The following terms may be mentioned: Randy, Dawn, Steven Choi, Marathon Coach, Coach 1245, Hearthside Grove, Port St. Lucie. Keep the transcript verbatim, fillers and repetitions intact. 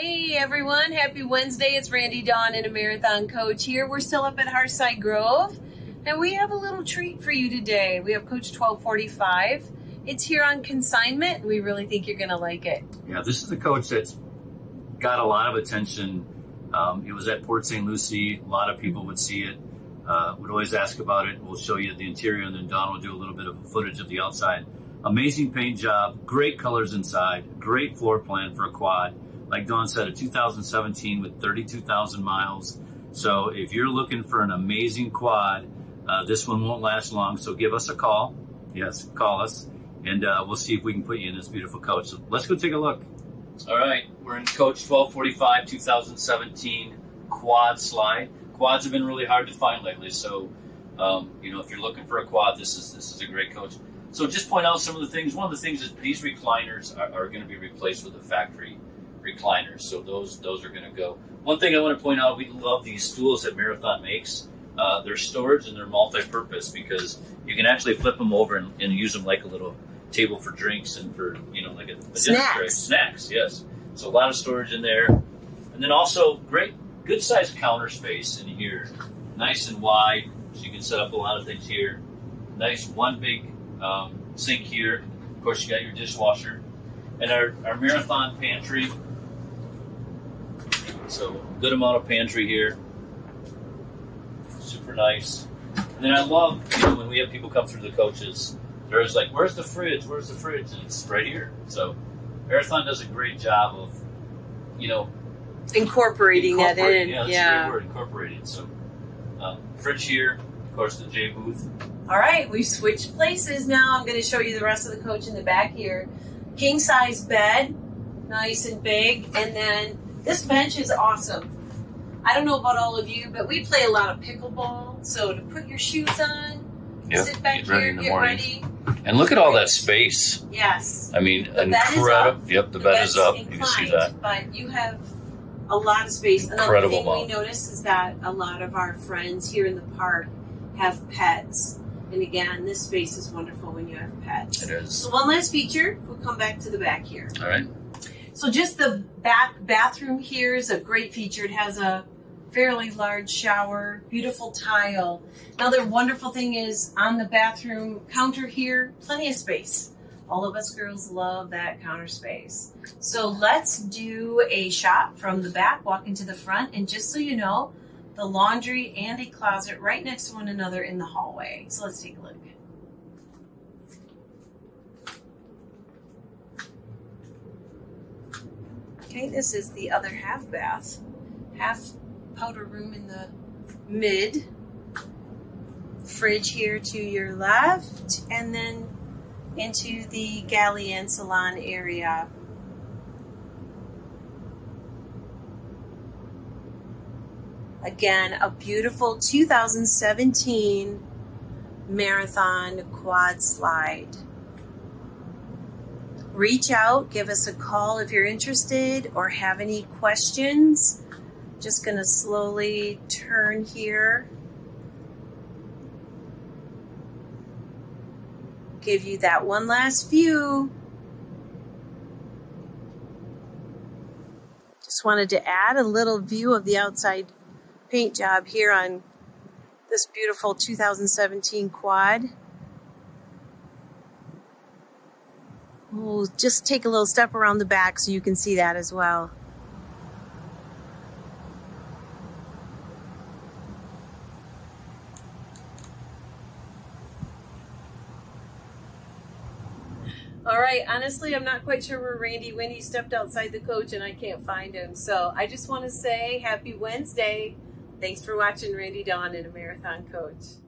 Hey everyone, happy Wednesday. It's Randy, Dawn, and a Marathon Coach here. We're still up at Hearthside Grove, and we have a little treat for you today. We have Coach twelve forty-five. It's here on consignment, and we really think you're going to like it. Yeah, this is a coach that's got a lot of attention. Um, it was at Port Saint Lucie. A lot of people would see it, uh, would always ask about it. We'll show you the interior, and then Dawn will do a little bit of footage of the outside. Amazing paint job, great colors inside, great floor plan for a quad. Like Dawn said, a two thousand seventeen with thirty-two thousand miles. So if you're looking for an amazing quad, uh, this one won't last long. So give us a call. Yes, call us. And uh, we'll see if we can put you in this beautiful coach. So let's go take a look. All right. We're in Coach twelve forty-five two thousand seventeen quad slide. Quads have been really hard to find lately. So, um, you know, if you're looking for a quad, this is, this is a great coach. So just point out some of the things. One of the things is these recliners are, are going to be replaced with the factory recliners, so those those are going to go. One thing I want to point out, we love these stools that Marathon makes. Uh, they're storage and they're multi-purpose because you can actually flip them over and, and use them like a little table for drinks and for, you know, like a, a snacks. Dinner snacks, yes. So a lot of storage in there, and then also great, good sized counter space in here, nice and wide, so you can set up a lot of things here. Nice one big um, sink here. Of course, you got your dishwasher and our, our Marathon pantry. So good amount of pantry here, super nice. And then I love, you know, when we have people come through the coaches, they're always like, where's the fridge, where's the fridge? And it's right here. So Marathon does a great job of, you know, incorporating, incorporating that in. Yeah, that's yeah. a great word, incorporating. So uh, fridge here, of course the J booth. All right, we've switched places now. I'm gonna show you the rest of the coach in the back here. King size bed, nice and big, and then this bench is awesome. I don't know about all of you, but we play a lot of pickleball. So to put your shoes on, yep, sit back here, in the get morning. ready. And look at all that space. Yes. I mean, the incredible. Yep, the, the bed is up. You can see that. But you have a lot of space. Incredible. Another thing we noticed is that a lot of our friends here in the park have pets. And again, this space is wonderful when you have pets. It is. So one last feature, we'll come back to the back here. All right. So just the back bathroom here is a great feature. It has a fairly large shower, beautiful tile. Another wonderful thing is on the bathroom counter here, plenty of space. All of us girls love that counter space. So let's do a shot from the back, walk into the front, and just so you know, the laundry and a closet right next to one another in the hallway. So let's take a look. Okay, this is the other half bath, half powder room in the mid, fridge here to your left, and then into the galley and salon area. Again, a beautiful two thousand seventeen Marathon quad slide. Reach out, give us a call if you're interested or have any questions. Just gonna slowly turn here. Give you that one last view. Just wanted to add a little view of the outside paint job here on this beautiful two thousand seventeen quad. We'll just take a little step around the back so you can see that as well. All right, honestly, I'm not quite sure where Randy went. He stepped outside the coach and I can't find him. So I just want to say happy Wednesday. Thanks for watching Randy, Dawn, and a Marathon Coach.